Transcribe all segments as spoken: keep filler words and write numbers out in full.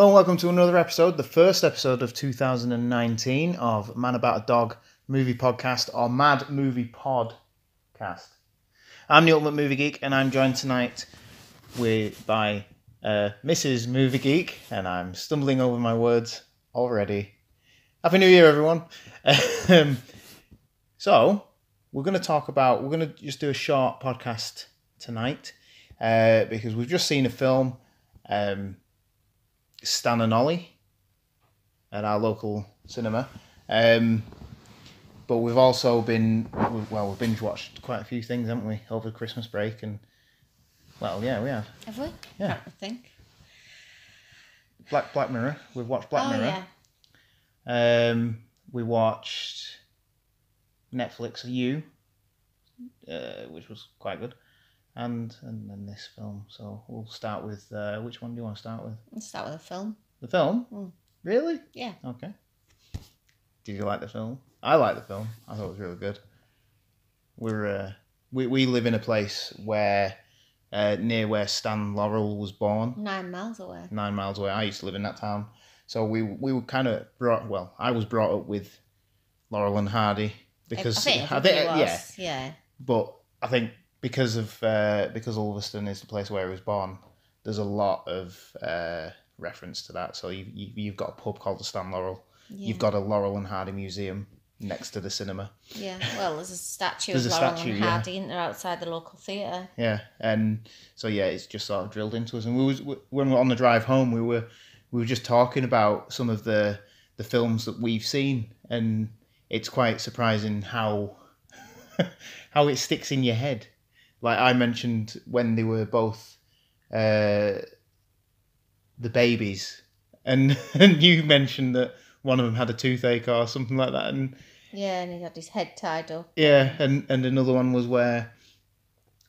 Hello and welcome to another episode, the first episode of two thousand nineteen of Man About a Dog Movie Podcast, or Mad Movie Podcast. I'm the Ultimate Movie Geek, and I'm joined tonight with by uh, Missus Movie Geek, and I'm stumbling over my words already. Happy New Year, everyone. um, so, we're going to talk about, we're going to just do a short podcast tonight, uh, because we've just seen a film, um, Stan and Ollie, at our local cinema, um, but we've also been, well, we've binge watched quite a few things, haven't we, over the Christmas break, and, well, yeah, we have. Have we? Yeah. I think. Black, Black Mirror, we've watched Black oh, Mirror. Yeah. Um, we watched Netflix You, uh, which was quite good. And and then this film. So we'll start with, uh, which one do you want to start with? Let's start with a film. The film? Mm. Really? Yeah. Okay. Did you like the film? I liked the film. I thought it was really good. We're uh, we we live in a place where uh, near where Stan Laurel was born. Nine miles away. Nine miles away. I used to live in that town. So we we were kind of brought. Well, I was brought up with Laurel and Hardy because I think, I think it was. Yeah. Yeah. But I think. Because of uh, because Ulverston is the place where he was born, there's a lot of uh, reference to that. So you, you, you've got a pub called the Stan Laurel. Yeah. You've got a Laurel and Hardy museum next to the cinema. Yeah, well, there's a statue there's of a Laurel statue, and Hardy, yeah. Isn't there, outside the local theatre? Yeah, and so, yeah, it's just sort of drilled into us. And we was, when we were on the drive home, we were we were just talking about some of the, the films that we've seen, and it's quite surprising how how it sticks in your head. Like I mentioned when they were both uh, the babies, and and you mentioned that one of them had a toothache or something like that, and yeah, and he had his head tied up. Yeah, and, and another one was where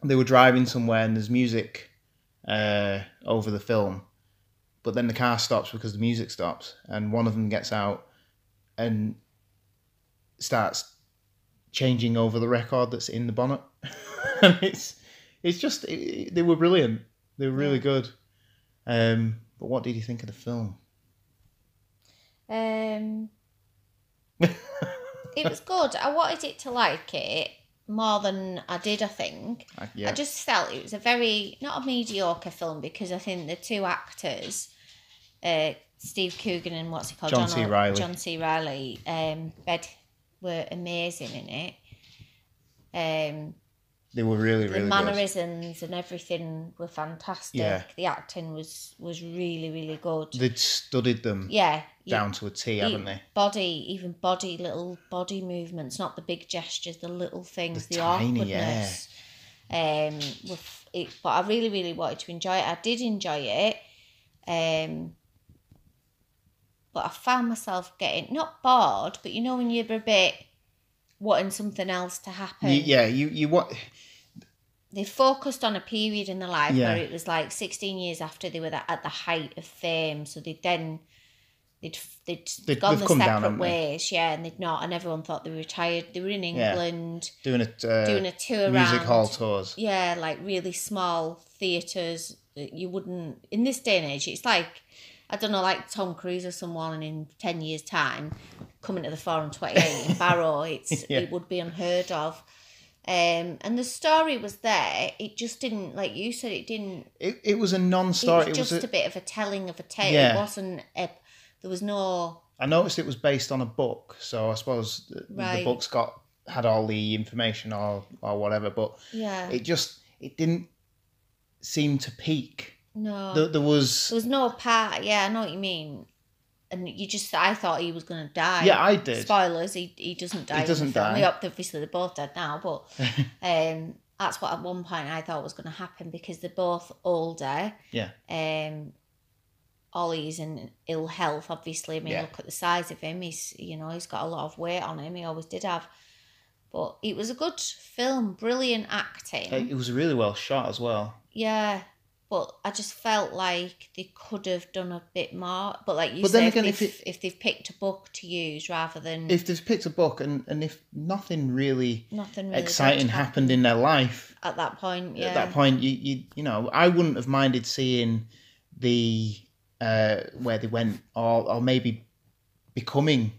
they were driving somewhere and there's music uh, over the film, but then the car stops because the music stops, and one of them gets out and starts changing over the record that's in the bonnet. And it's it's just it, they were brilliant. They were really good. Um, but what did you think of the film? Um, it was good. I wanted it to like it more than I did. I think I, yeah. I just felt it was a very not a mediocre film because I think the two actors, uh, Steve Coogan and what's he called, John, John C. Reilly, John C. Reilly, um, bed were amazing in it. Um. They were really, really good. The mannerisms good. And everything were fantastic. Yeah. The acting was, was really, really good. They'd studied them yeah, down you, to a T, haven't they? Body, even body, little body movements, not the big gestures, the little things, the, the tiny, awkwardness. Yeah. Um, with it, but I really, really wanted to enjoy it. I did enjoy it. Um, but I found myself getting, not bored, but you know when you're a bit... wanting something else to happen. Yeah, you, you what? They focused on a period in their life yeah. where it was like sixteen years after they were at the height of fame, so they'd then, they'd, they'd, they'd gone their separate down, ways, yeah, and they'd not, and everyone thought they were retired. They were in England. Yeah. Doing a uh, doing a tour around. Music hall tours. Yeah, like really small theatres that you wouldn't, in this day and age, it's like, I don't know, like Tom Cruise or someone in ten years' time coming to the four and twenty-eight in Barrow, it's yeah. it would be unheard of. Um, and the story was there. It just didn't, like you said, it didn't... It it was a non-story. It was just it was a, a bit of a telling of a tale. Yeah. It wasn't... A, there was no... I noticed it was based on a book, so I suppose the, right. the book's got had all the information or, or whatever, but yeah. it just... It didn't seem to peak... No, there, there was there was no part. Yeah, I know what you mean. And you just, I thought he was gonna die. Yeah, I did. Spoilers: he he doesn't die. He doesn't die. They, obviously, they're both dead now. But um, that's what at one point I thought was gonna happen because they're both older. Yeah. Um, Ollie's in ill health. Obviously, I mean, yeah. look at the size of him. He's you know he's got a lot of weight on him. He always did have. But it was a good film. Brilliant acting. It was really well shot as well. Yeah. But I just felt like they could have done a bit more. But like you but said, again, if, if, it, if they've picked a book to use rather than... If they've picked a book and, and if nothing really, nothing really exciting happened in their life... At that point, yeah. At that point, you you, you know, I wouldn't have minded seeing the uh, where they went, or or maybe becoming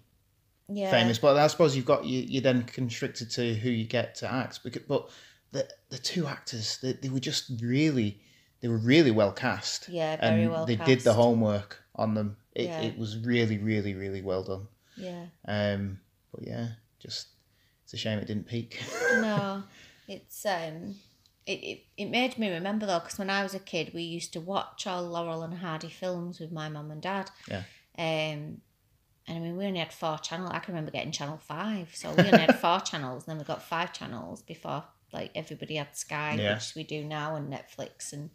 yeah. famous. But I suppose you've got you you're then constricted to who you get to act. But the the two actors, they, they were just really they were really well cast. Yeah, very and well they cast. They did the homework on them. It yeah. it was really really really well done. Yeah. Um. But yeah, just it's a shame it didn't peak. No, it's um. It, it it made me remember though, because when I was a kid, we used to watch all Laurel and Hardy films with my mum and dad. Yeah. Um, and I mean, we only had four channels. I can remember getting channel five, so we only had four channels. And then we got five channels before, like everybody had Sky, yeah. which we do now, and Netflix. And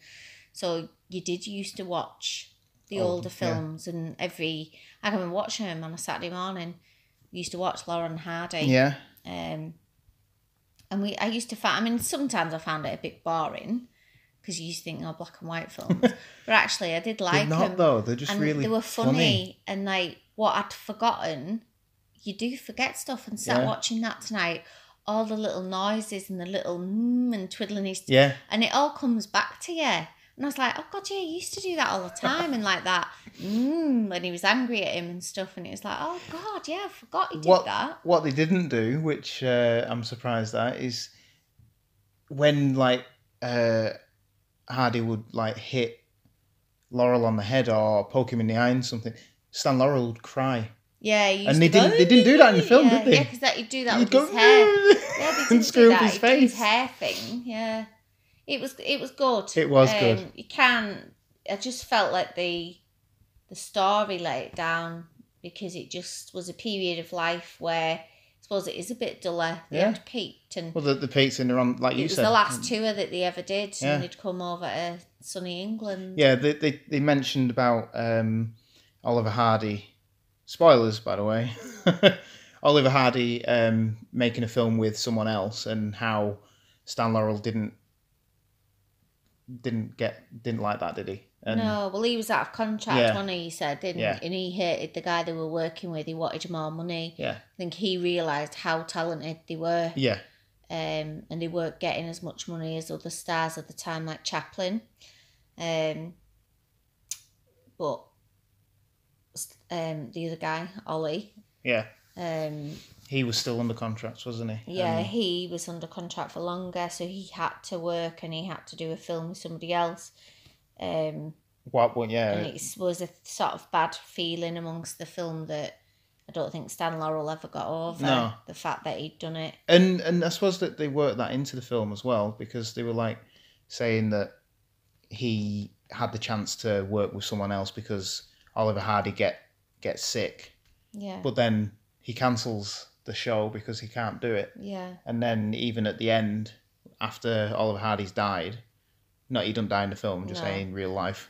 so you did you used to watch the Old, older films, yeah. and every I can remember watching them on a Saturday morning. We used to watch Laurel and Hardy. Yeah. Um. And we, I used to find, I mean, sometimes I found it a bit boring because you used to think, oh, black and white films. But actually, I did like them. They're not, though. They're just and really they were funny. funny. And, like, what I'd forgotten, you do forget stuff. And sat yeah. watching that tonight, all the little noises and the little mm and twiddling his teeth. Yeah. And it all comes back to you. And I was like, oh, God, yeah, you used to do that all the time. And, like, that mm, when he was angry at him and stuff. And it was like, oh, God, yeah, I forgot you did what, that. What they didn't do, which uh, I'm surprised at, is when, like, uh, Hardy would, like, hit Laurel on the head or poke him in the eye and something, Stan Laurel would cry. Yeah, he used and they to didn't. Go, they didn't do that in the film, yeah, did they? Yeah, because that you'd do that you'd with go, his hair. Yeah, they didn't and screw do that. Up his face. His hair thing, yeah. It was it was good. It was um, good. You can. I just felt like the the story laid down because it just was a period of life where I suppose it is a bit duller. They yeah. had peaked and well, the the peaks in the on like you it said. It was the last tour that they ever did, yeah. and they'd come over to sunny England. Yeah, they they, they mentioned about um, Oliver Hardy. Spoilers, by the way. Oliver Hardy um, making a film with someone else, and how Stan Laurel didn't. Didn't get didn't like that, did he? And no, well, he was out of contract, yeah. wasn't he? He said, didn't yeah. he? And he hated the guy they were working with. He wanted more money. Yeah, I think he realised how talented they were. Yeah, um, and they weren't getting as much money as other stars at the time, like Chaplin. Um, but um, the other guy, Ollie. Yeah. Um, he was still under contract, wasn't he? Yeah, um, he was under contract for longer, so he had to work and he had to do a film with somebody else. Um, what? Well, yeah. And it was a sort of bad feeling amongst the film that I don't think Stan Laurel ever got over. No. The fact that he'd done it. And and I suppose that they worked that into the film as well, because they were like saying that he had the chance to work with someone else because Oliver Hardy get gets sick. Yeah. But then he cancels the show because he can't do it. Yeah. And then even at the end, after Oliver Hardy's died, not he didn't die in the film, just no. saying in real life,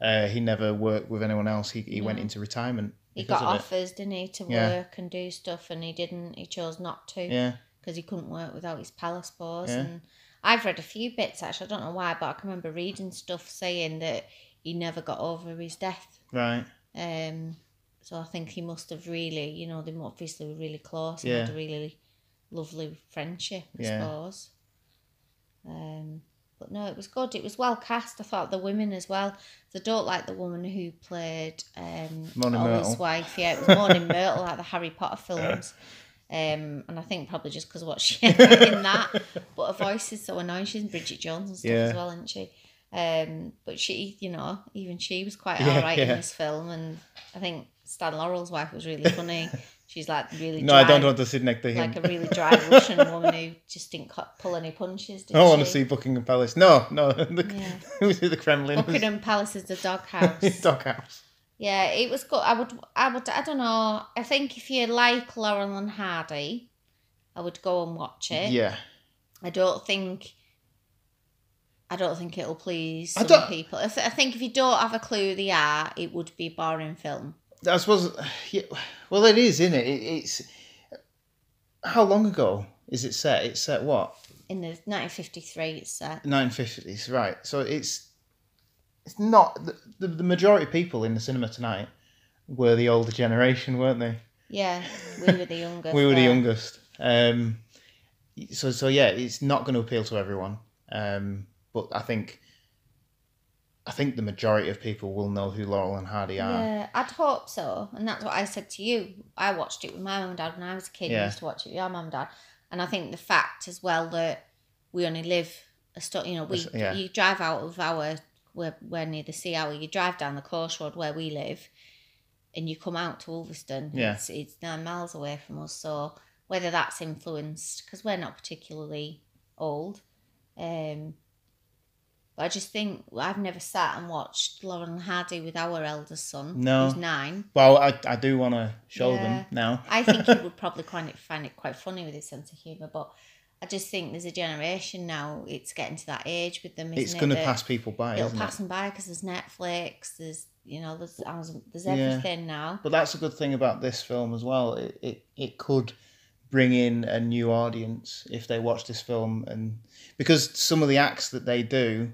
uh, he never worked with anyone else. He he no. went into retirement. He got of offers, it. didn't he, to yeah. work and do stuff, and he didn't. He chose not to. Yeah. Because he couldn't work without his pal, I suppose. Yeah. And I've read a few bits actually. I don't know why, but I can remember reading stuff saying that he never got over his death. Right. Um. So I think he must have really, you know, they obviously were really close and yeah. had a really lovely friendship, I yeah. suppose. Um, but no, it was good. It was well cast. I thought the women as well. I don't like the woman who played um, Ollie's wife. Yeah, it was Morning Myrtle, like the Harry Potter films. Um, and I think probably just because of what she had in that. But her voice is so annoying. She's in Bridget Jones and stuff yeah. as well, isn't she? Um, but she, you know, even she was quite yeah, all right yeah. in this film. And I think Stan Laurel's wife was really funny. She's like really no, dry, I don't want to sit next to him. Like a really dry Russian woman who just didn't pull any punches, did I she? Want to see Buckingham Palace. No, no. The, yeah. the Kremlin. Buckingham was... Palace is the doghouse. Doghouse. Yeah, it was good. I would, I would, I don't know. I think if you like Laurel and Hardy, I would go and watch it. Yeah. I don't think... I don't think it'll please some I people. I, th- I think if you don't have a clue who they are, it would be a boring film. I suppose, yeah, well, it is, isn't it? it? It's how long ago is it set? It's set what? In the nineteen fifty-three, it's set. nineteen fifties, right? So it's it's not the, the the majority of people in the cinema tonight were the older generation, weren't they? Yeah, we were the youngest. we were yeah. the youngest. Um, so so yeah, it's not going to appeal to everyone. Um. But I think I think the majority of people will know who Laurel and Hardy are. Yeah, I'd hope so. And that's what I said to you. I watched it with my mum and dad when I was a kid. Yeah. I used to watch it with your mum and dad. And I think the fact as well that we only live a st- you know, we yeah. you drive out of our, we're, we're near the sea hour, you drive down the coast road where we live and you come out to Ulverston. Yeah. It's, it's nine miles away from us. So whether that's influenced, because we're not particularly old, um, but I just think, I've never sat and watched Laurel and Hardy with our eldest son, no. who's nine. Well, I I do want to show yeah. them now. I think he would probably find it, find it quite funny with his sense of humour, but I just think there's a generation now, it's getting to that age with them, isn't it's it? It's going to pass people by, isn't it? It'll pass them by because there's Netflix, there's, you know, there's, there's everything yeah. now. But that's a good thing about this film as well. It, it, it could bring in a new audience if they watch this film, and because some of the acts that they do,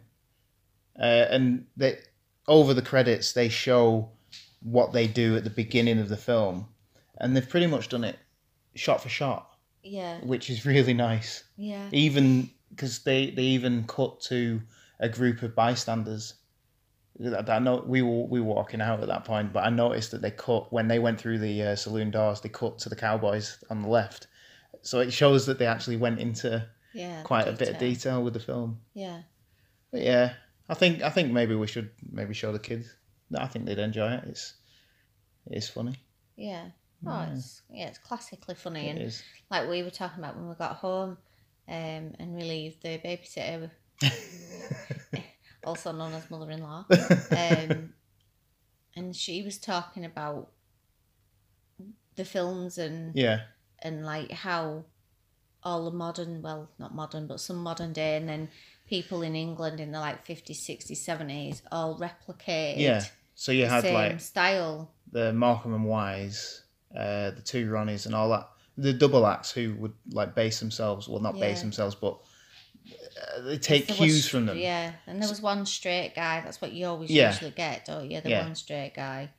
Uh, and they, over the credits, they show what they do at the beginning of the film. And they've pretty much done it shot for shot. Yeah. Which is really nice. Yeah. Even, because they, they even cut to a group of bystanders. I, I know we were, we were walking out at that point, but I noticed that they cut, when they went through the uh, saloon doors, they cut to the cowboys on the left. So it shows that they actually went into yeah, quite detail. a bit of detail with the film. Yeah. But yeah. I think I think maybe we should maybe show the kids. I think they'd enjoy it. It's it's funny. Yeah. Oh, yeah. it's yeah, it's classically funny, it and is. Like we were talking about when we got home, um, and relieved the babysitter, also known as mother-in-law, um, and she was talking about the films and yeah, and like how all the modern, well, not modern, but some modern day, and then people in England in the like fifties, sixties, seventies all replicated. Yeah, so you the had same like style. The Markham and Wise, uh, the two Ronnies, and all that. The double acts who would like base themselves, well, not yeah. base themselves, but uh, they take cues was, from them. Yeah, and there was one straight guy. That's what you always yeah. usually get, don't you? The yeah. one straight guy,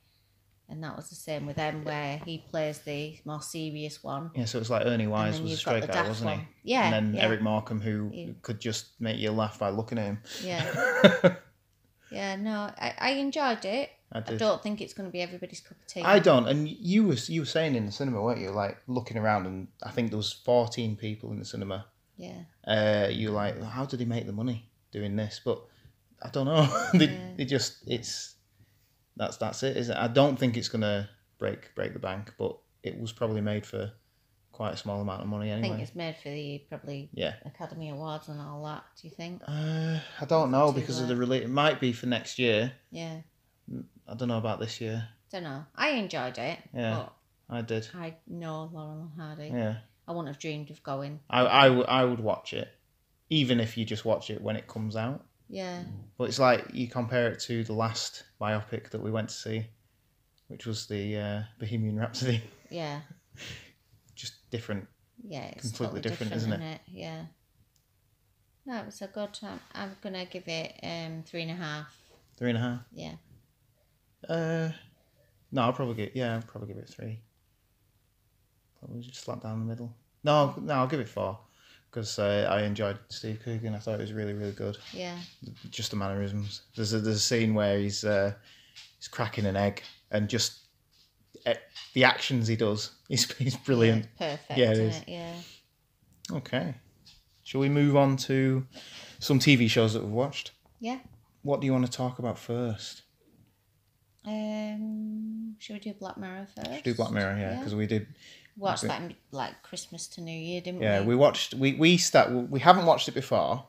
and that was the same with them, where he plays the more serious one. Yeah, so it's like Ernie Wise was a straight guy, wasn't he? One. Yeah. And then yeah. Eric Markham, who yeah. could just make you laugh by looking at him. Yeah. yeah, no, I, I enjoyed it. I did. I don't think it's going to be everybody's cup of tea. I don't. And you were, you were saying in the cinema, weren't you, like looking around, and I think there was fourteen people in the cinema. Yeah. Uh, you were like, how did he make the money doing this? But I don't know. they, yeah. they just, it's... That's that's it, isn't it? I don't think it's gonna break break the bank, but it was probably made for quite a small amount of money anyway. I think it's made for the probably yeah. Academy Awards and all that. Do you think? Uh, I don't know because of the release. It might be for next year. Yeah. I don't know about this year. Don't know. I enjoyed it. Yeah. But I did. I know Laurel and Hardy. Yeah. I wouldn't have dreamed of going. I I, w- I would watch it, even if you just watch it when it comes out. Yeah. But it's like you compare it to the last biopic that we went to see, which was the uh, Bohemian Rhapsody. Yeah. Just different. Yeah, it's completely totally different, different, isn't it? it? Yeah. No, it was a good time. I'm going to give it um, three and a half. Three and a half? Yeah. Uh, no, I'll probably give, yeah, I'll probably give it three. Probably just slap down the middle. No, no, I'll give it four. Because uh, I enjoyed Steve Coogan. I thought it was really, really good. Yeah. Just the mannerisms. There's a, there's a scene where he's uh, he's cracking an egg, and just uh, the actions he does. He's he's brilliant. Yeah, perfect. Yeah, it is. It? Yeah. Okay. Shall we move on to some T V shows that we've watched? Yeah. What do you want to talk about first? Um. Should we do Black Mirror first? Should we do Black Mirror, yeah, because yeah. we did. Watched that in, like Christmas to New Year, didn't yeah, we? Yeah, we watched. We we start. We haven't watched it before.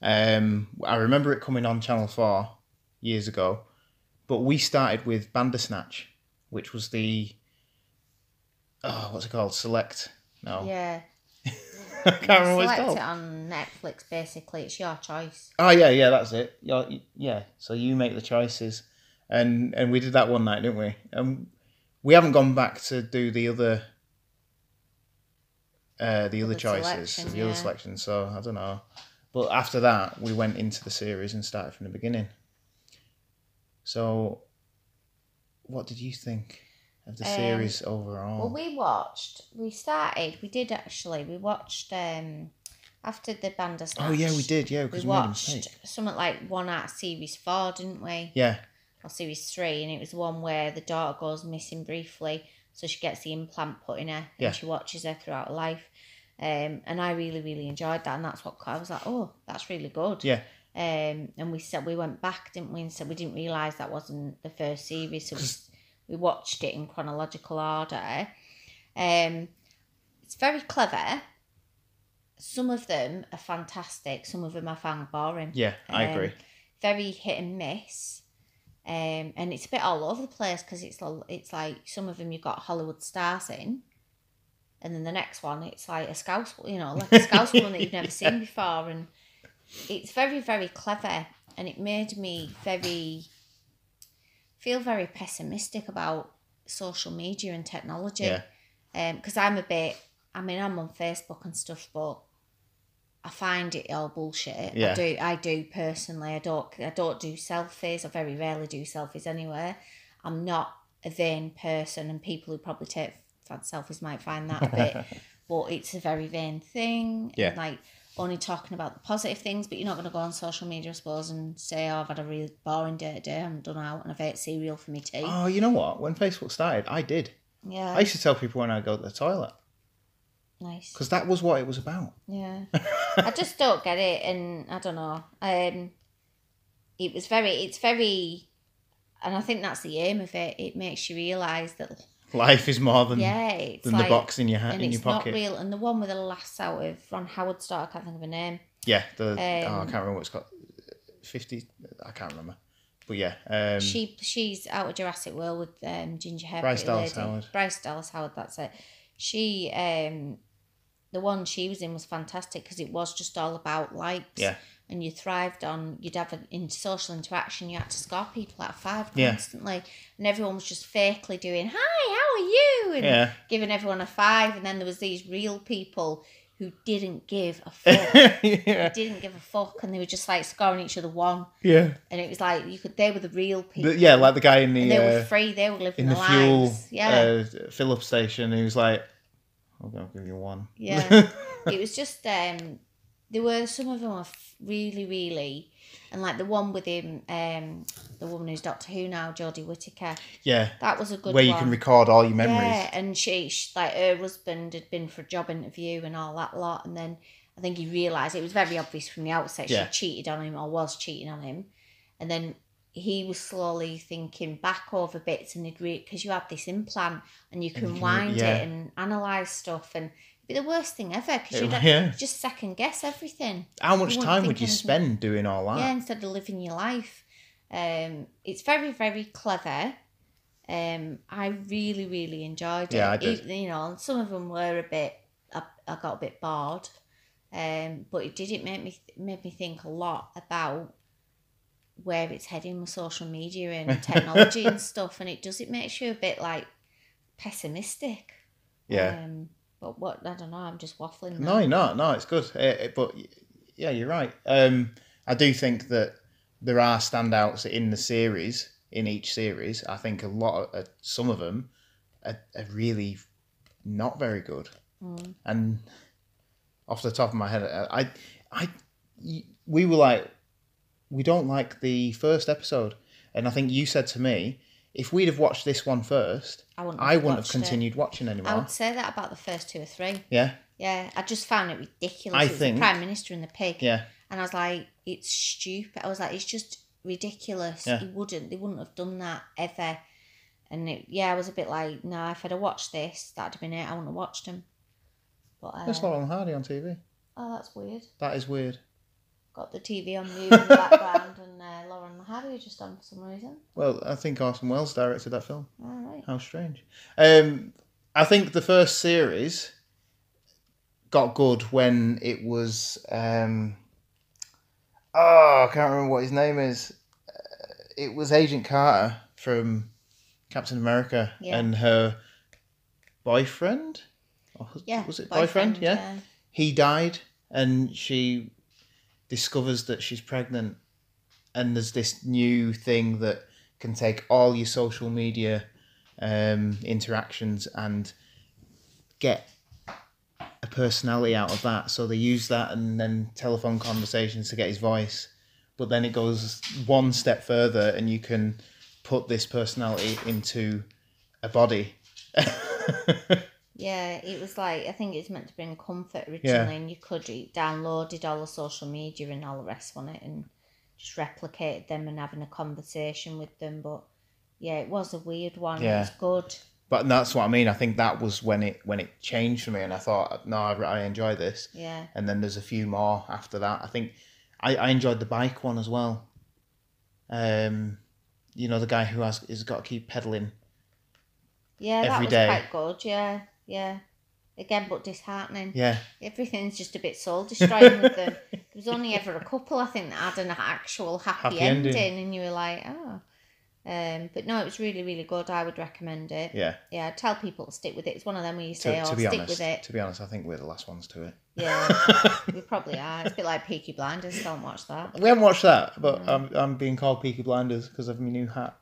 Um, I remember it coming on Channel Four years ago, but we started with Bandersnatch, which was the oh, what's it called? Select. No. Yeah. I can't yeah, remember what it's called. Select it on Netflix. Basically, it's your choice. Oh yeah, yeah, that's it. Your, yeah, so you make the choices, and and we did that one night, didn't we? And we haven't gone back to do the other. Uh, the other choices, the yeah. other selection, so I don't know. But after that, we went into the series and started from the beginning. So, what did you think of the um, series overall? Well, we watched, we started, we did actually, we watched um, After the Bandersnatch. Oh, yeah, we did, yeah. We watched something like one out of series four, didn't we? Yeah. Or series three, and it was one where the daughter goes missing briefly, so she gets the implant put in her, and yeah. she watches her throughout her life. Um, and I really, really enjoyed that, and that's what I was like, oh, that's really good. Yeah. Um, and we said we went back, didn't we? And said we didn't realise that wasn't the first series, so we, we watched it in chronological order. Um, it's very clever. Some of them are fantastic. Some of them I found boring. Yeah, I um, agree. Very hit and miss. Um, and it's a bit all over the place because it's, it's like some of them you've got Hollywood stars in. And then the next one, it's like a Scouse, you know, like a Scouse one that you've never yeah. seen before. And it's very, very clever. And it made me very, feel very pessimistic about social media and technology. Yeah. Um, because I'm a bit, I mean, I'm on Facebook and stuff, but I find it all bullshit. Yeah. I do. I do personally. I don't. I don't do selfies. I very rarely do selfies anywhere. I'm not a vain person, and people who probably take selfies might find that a bit. But it's a very vain thing. Yeah. And like only talking about the positive things, but you're not going to go on social media, I suppose, and say, "Oh, I've had a really boring day today. I haven't done out, and I've ate cereal for my tea." Oh, you know what? When Facebook started, I did. Yeah. I used to tell people when I go to the toilet. Nice. Because that was what it was about. Yeah. I just don't get it, and I don't know. Um, it was very, it's very, and I think that's the aim of it. It makes you realise that life is more than yeah, it's than like, the box in your ha- in your pocket. And it's not real. And the one with the last out of Ron Howard's daughter, I can't think of her name. Yeah. The um, oh, I can't remember what it's called. Fifty. I can't remember. But yeah. Um, she she's out of Jurassic World with um, ginger hair. Bryce Dallas lady. Howard. Bryce Dallas Howard. That's it. She. Um, The one she was in was fantastic because it was just all about likes. Yeah. And you thrived on, you'd have an, in social interaction, you had to score people out of five constantly. Yeah. And everyone was just fakely doing, "Hi, how are you?" And yeah. giving everyone a five. And then there was these real people who didn't give a fuck. yeah. They didn't give a fuck. And they were just like scoring each other one. Yeah. And it was like, you could. They were the real people. The, yeah, like the guy in the... And they uh, were free, they were living their lives. In the fuel yeah. uh, fill-up station, he was like... I'll give you one. Yeah. It was just, um, there were some of them were really, really, and like the one with him, um, the woman who's Doctor Who now, Jodie Whittaker. Yeah. That was a good one. Where you one. can record all your memories. Yeah, and she, she, like her husband had been for a job interview and all that lot, and then I think he realised, it was very obvious from the outset, yeah. she cheated on him or was cheating on him, and then he was slowly thinking back over bits and agree because you have this implant and you can, and you can wind yeah. it and analyse stuff, and it'd be the worst thing ever because you'd yeah. just second guess everything. How much time would you spend anything. doing all that? Yeah, instead of living your life. Um, it's very, very clever. Um, I really, really enjoyed it. Yeah, I did. Even, you know, some of them were a bit, I, I got a bit bored, um, but it did, it made me, made me think a lot about where it's heading with social media and technology and stuff, and it does, it makes you a bit like pessimistic. Yeah. Um, but what, I don't know, I'm just waffling now. No, you're not. No, it's good. Uh, but yeah, you're right. Um, I do think that there are standouts in the series, in each series. I think a lot of, uh, some of them are, are really not very good. Mm. And off the top of my head, I, I, we were like, we don't like the first episode. And I think you said to me, if we'd have watched this one first, I wouldn't, I wouldn't have continued it. watching anymore. I would say that about the first two or three. Yeah. Yeah. I just found it ridiculous. I it was think... the Prime Minister and the pig. Yeah. And I was like, it's stupid. I was like, it's just ridiculous. Yeah. He wouldn't, they wouldn't have done that ever. And it, yeah, I was a bit like, no, nah, if I'd have watched this, that'd have been it. I wouldn't have watched him. But uh, that's Laurel and Hardy on T V. Oh, that's weird. That is weird. Got the T V on mute in the background, and uh, Laurel and Hardy just on for some reason. Well, I think Orson Welles directed that film. All right. How strange. Um, I think the first series got good when it was... Um, oh, I can't remember what his name is. Uh, it was Agent Carter from Captain America yeah. and her boyfriend? Or, yeah. Was it boyfriend? boyfriend yeah. yeah. He died, and she... discovers that she's pregnant, and there's this new thing that can take all your social media um, interactions and get a personality out of that. So they use that and then telephone conversations to get his voice. But then it goes one step further and you can put this personality into a body. Yeah, it was like, I think it was meant to bring comfort originally, yeah. and you could it downloaded all the social media and all the rest on it and just replicated them and having a conversation with them. But yeah, it was a weird one. Yeah. It was good. But that's what I mean. I think that was when it when it changed for me, and I thought, no, I, I enjoy this. Yeah. And then there's a few more after that. I think I, I enjoyed the bike one as well. Um, you know, the guy who has is got to keep pedaling. Yeah, every that was day. Quite good. Yeah, yeah. Again, but disheartening. Yeah. Everything's just a bit soul destroying with them. There was only ever a couple, I think, that had an actual happy, happy ending. ending, and you were like, oh. Um, but no, it was really, really good. I would recommend it. Yeah. Yeah, I'd tell people to stick with it. It's one of them where you say, to, to oh, stick honest, with it. To be honest, I think we're the last ones to it. Yeah, we probably are. It's a bit like Peaky Blinders. Don't watch that. We haven't watched that, but no. I'm, I'm being called Peaky Blinders because of my new hat.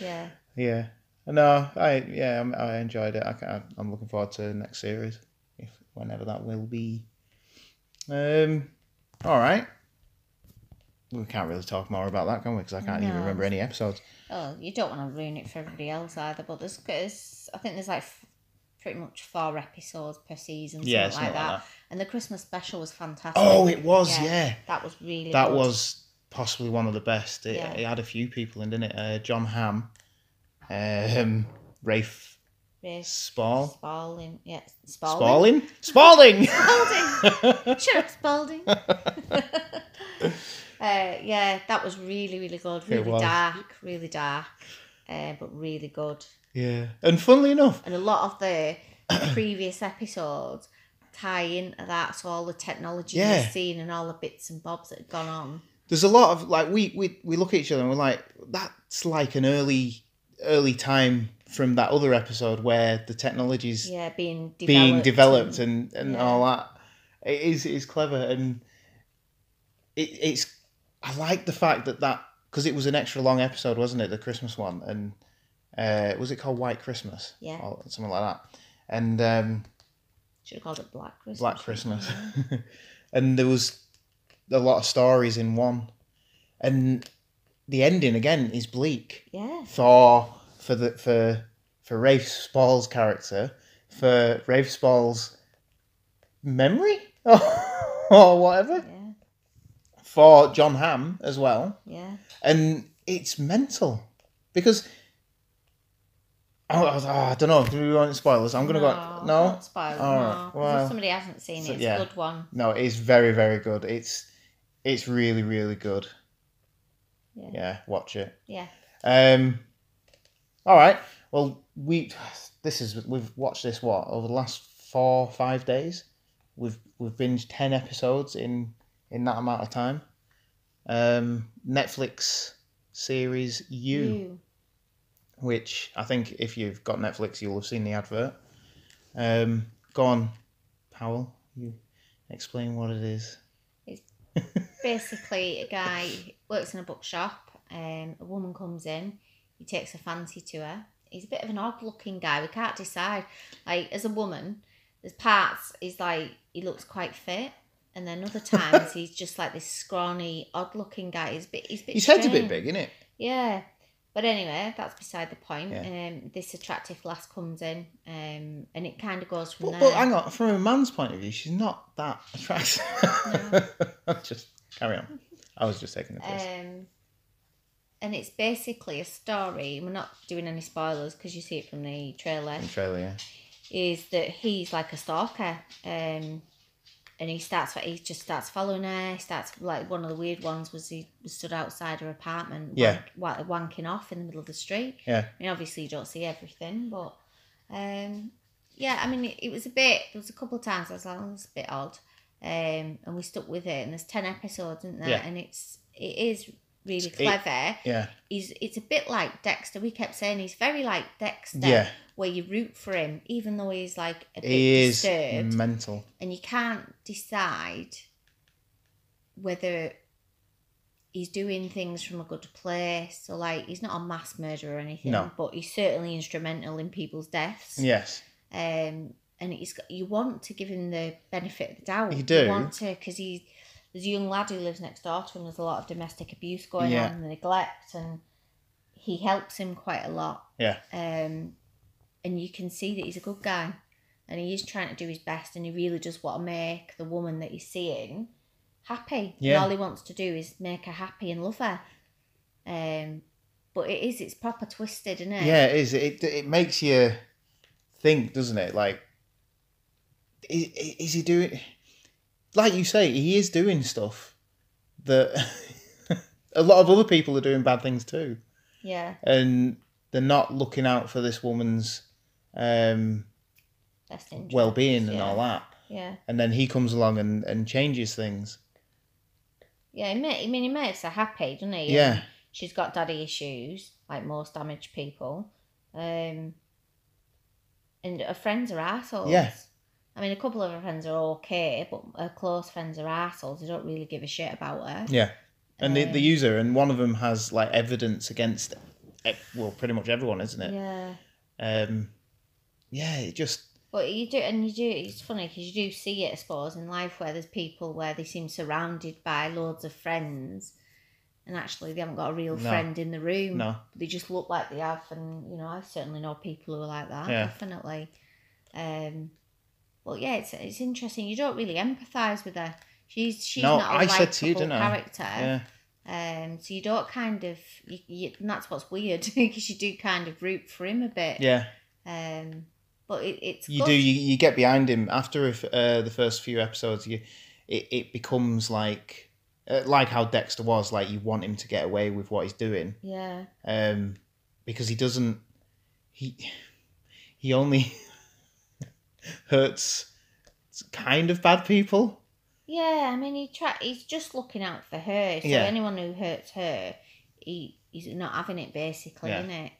Yeah. Yeah. No, I yeah, I enjoyed it. I can, I'm looking forward to the next series, if whenever that will be. Um. All right. We can't really talk more about that, can we? Because I can't no. even remember any episodes. Oh, you don't want to ruin it for everybody else either. But there's, there's I think there's like f- pretty much four episodes per season, something yeah, like, that. like that. And the Christmas special was fantastic. Oh, it was, yeah. yeah. That was really. That good. was possibly one of the best. It, yeah. it had a few people in, didn't it? Uh, John Hamm, um, Rafe, Rafe Spall, Spalling, yeah, Spalling, Spalling, Spalling, Sheriff Spalding. Uh, yeah, that was really, really good. Really dark, really dark, uh, but really good. Yeah, and funnily enough, and a lot of the previous episodes tie into that, so all the technology yeah. you've seen and all the bits and bobs that had gone on. There's a lot of like we we we look at each other and we're like, that's like an early early time from that other episode where the technology's yeah being developed being developed and and, and yeah. all that. It is it's clever and it it's. I like the fact that that... Because it was an extra long episode, wasn't it? The Christmas one. And uh, was it called White Christmas? Yeah. Or something like that. And... Um, should have called it Black Christmas. Black Christmas. And there was a lot of stories in one. And the ending, again, is bleak. Yeah. For for the, for, for Rafe Spall's character. For Rafe Spall's memory? Or whatever. Yeah. For John Hamm as well. Yeah. And it's mental. Because... Oh, oh, I don't know. Do we want spoilers? I'm going to no, go... No? Not spoilers, oh, no. Well, if somebody hasn't seen so, it, it's yeah. a good one. No, it's very, very good. It's it's really, really good. Yeah. Yeah, watch it. Yeah. Um. All right. Well, we... This is... We've watched this, what, over the last four, five days? We've, we've binged ten episodes in... in that amount of time. Um, Netflix series You, you. Which I think if you've got Netflix, you'll have seen the advert. Um, go on, Powell, you explain what it is. It's basically a guy works in a bookshop, and a woman comes in, he takes a fancy to her. He's a bit of an odd-looking guy, we can't decide. Like, as a woman, there's parts, he's like, he looks quite fit. And then other times he's just like this scrawny, odd-looking guy. He's a bit, he's a bit. His head's a bit big, isn't it? Yeah, but anyway, that's beside the point. Yeah. Um, this attractive lass comes in, um, and it kind of goes from but, there. But hang on, from a man's point of view, she's not that attractive. No. Just carry on. I was just taking the piss. Um, and it's basically a story. We're not doing any spoilers because you see it from the trailer. The trailer, yeah. Is that he's like a stalker. Um. And he starts, he just starts following her. He starts, like, one of the weird ones was he stood outside her apartment, yeah. wank, wanking off in the middle of the street. Yeah. I mean, obviously you don't see everything, but, um, yeah, I mean, it, it was a bit, there was a couple of times I was like, oh, that's a bit odd. Um, and we stuck with it, and there's ten episodes, isn't there? Yeah. And it's, it is really it's clever. It, yeah. He's, it's a bit like Dexter. We kept saying he's very like Dexter. Yeah. Where you root for him, even though he's like a bit he is disturbed, mental, and you can't decide whether he's doing things from a good place. So, like, he's not a mass murderer or anything, no. but he's certainly instrumental in people's deaths. Yes, um, and and he's got, you want to give him the benefit of the doubt. You do. You want to, because he's, there's a young lad who lives next door to him. There's a lot of domestic abuse going yeah. on and neglect, and he helps him quite a lot. Yeah. Um, and you can see that he's a good guy, and he is trying to do his best, and he really does want to make the woman that he's seeing happy. Yeah. And all he wants to do is make her happy and love her. Um, but it is, it's proper twisted, isn't it? Yeah, it is. It it makes you think, doesn't it? Like, is, is he doing... Like you say, he is doing stuff that a lot of other people are doing bad things too. Yeah. And they're not looking out for this woman's um, best interest, well-being and yeah. all that. Yeah. And then he comes along and, and changes things. Yeah, he may, I mean, he makes her happy, doesn't he? Yeah. And she's got daddy issues, like most damaged people. Um, and her friends are assholes. Yeah. I mean, a couple of her friends are okay, but her close friends are assholes. They don't really give a shit about her. Yeah. And um, they, they use her, and one of them has, like, evidence against, well, pretty much everyone, isn't it? Yeah. Um, yeah, it just... But you do, and you do, it's funny, because you do see it, I suppose, in life where there's people where they seem surrounded by loads of friends, and actually they haven't got a real no. friend in the room. No. They just look like they have, and, you know, I certainly know people who are like that, yeah. definitely. Um... Well, yeah, it's it's interesting. You don't really empathise with her. She's she's no, not a likable character. Yeah. Um, so you don't kind of, you, you, and that's what's weird, because you do kind of root for him a bit. Yeah. Um, but it, it's you good. do you, you get behind him after uh, the first few episodes. You, it it becomes like uh, like how Dexter was. Like, you want him to get away with what he's doing. Yeah. Um, because he doesn't. He he only. hurts kind of bad people. Yeah, I mean, he try, he's just looking out for her. So yeah. anyone who hurts her, he he's not having it, basically, yeah. isn't it?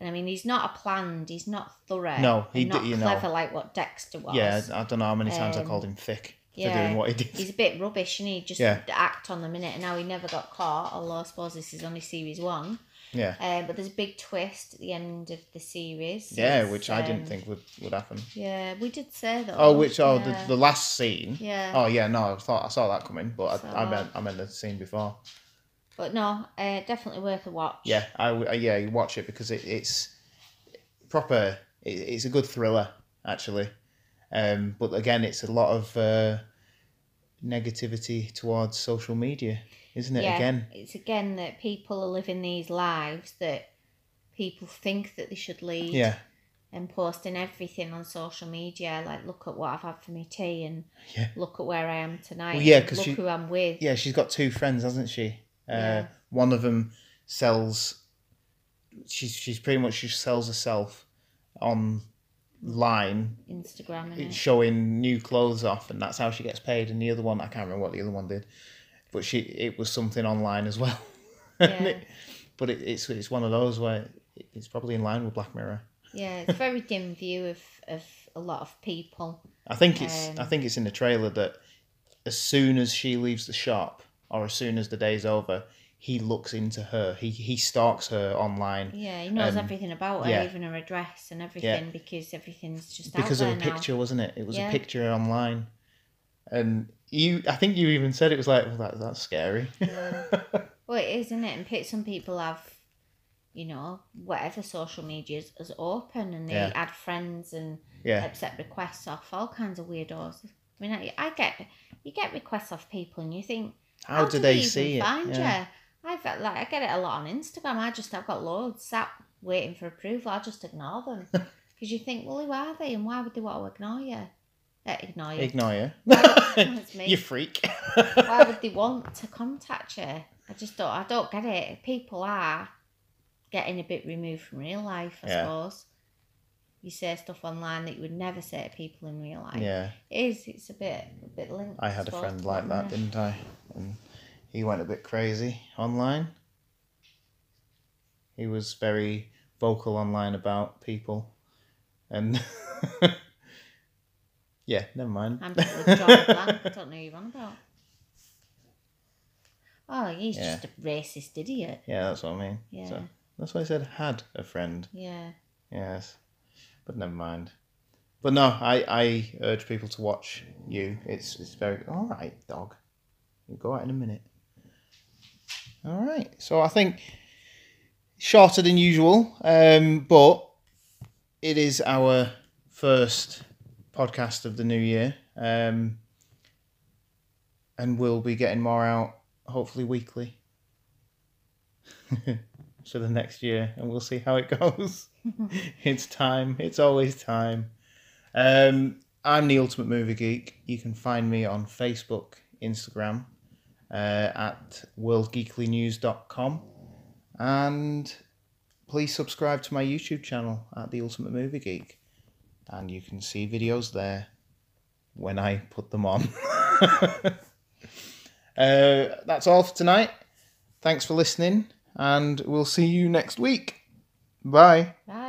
And I mean, he's not a planned, he's not thorough. No, he's not you clever know. like what Dexter was. Yeah, I don't know how many times um, I called him thick for yeah, doing what he did. He's a bit rubbish, and he just yeah. act on the minute, and now he never got caught, although I suppose this is only series one. Yeah. Uh, but there's a big twist at the end of the series. Yeah, which um, I didn't think would, would happen. Yeah, we did say that. Oh, which oh yeah. the, the last scene. Yeah. Oh yeah, no, I thought I saw that coming, but so, I, I meant I meant the scene before. But no, uh, definitely worth a watch. Yeah, I yeah you watch it, because it, it's proper. It, it's a good thriller, actually, um, but again, it's a lot of uh, negativity towards social media. Isn't it yeah, again? It's again that people are living these lives that people think that they should lead. Yeah. And posting everything on social media, like, look at what I've had for my tea, and yeah. look at where I am tonight. Well, yeah, because look she, who I'm with. Yeah, she's got two friends, hasn't she? Uh, yeah. One of them sells. She's she's pretty much she sells herself online. Instagram. Isn't it? Showing new clothes off, and that's how she gets paid. And the other one, I can't remember what the other one did. But she, it was something online as well. Yeah. it, but it, it's it's one of those where it, it's probably in line with Black Mirror. Yeah, it's a very dim view of, of a lot of people. I think it's um, I think it's in the trailer that as soon as she leaves the shop, or as soon as the day's over, he looks into her. He he stalks her online. Yeah, he knows um, everything about her, yeah. even her address and everything, yeah. because everything's just because out there now. Because of a picture, wasn't it? It was yeah. a picture online. And you, I think you even said it was like, well, that, that's scary. Yeah. Well, it is, isn't it? And some people have, you know, whatever social media is, is open, and they yeah. add friends and yeah. accept requests off all kinds of weirdos. I mean, I, I get, you get requests off people, and you think, how, how do, do they, they even see find it? Yeah. You? I've got, like, I get it a lot on Instagram. I just, I've got loads sat waiting for approval. I just ignore them, because you think, well, who are they, and why would they want to ignore you? Uh, ignore you. Ignore you. Why, you freak. Why would they want to contact you? I just don't, I don't get it. People are getting a bit removed from real life, I yeah. suppose. You say stuff online that you would never say to people in real life. Yeah. It is, it's a bit, a bit linked. I had I a friend like that, there. didn't I? And he went a bit crazy online. He was very vocal online about people. And... Yeah, never mind. I'm just with John Blank. I don't know who you're on about. Oh, he's yeah. just a racist idiot. Yeah, that's what I mean. Yeah. So, that's why I said had a friend. Yeah. Yes. But never mind. But no, I, I urge people to watch You. It's it's very... All right, dog. We'll go out in a minute. All right. So I think shorter than usual, um, but it is our first podcast of the new year. Um, and we'll be getting more out, hopefully weekly, for the next year. And we'll see how it goes. It's time. It's always time. Um, I'm the Ultimate Movie Geek. You can find me on Facebook, Instagram, uh, at world geekly news dot com, and please subscribe to my YouTube channel at the Ultimate Movie Geek, and you can see videos there when I put them on. uh, that's all for tonight. Thanks for listening, and we'll see you next week. Bye. Bye.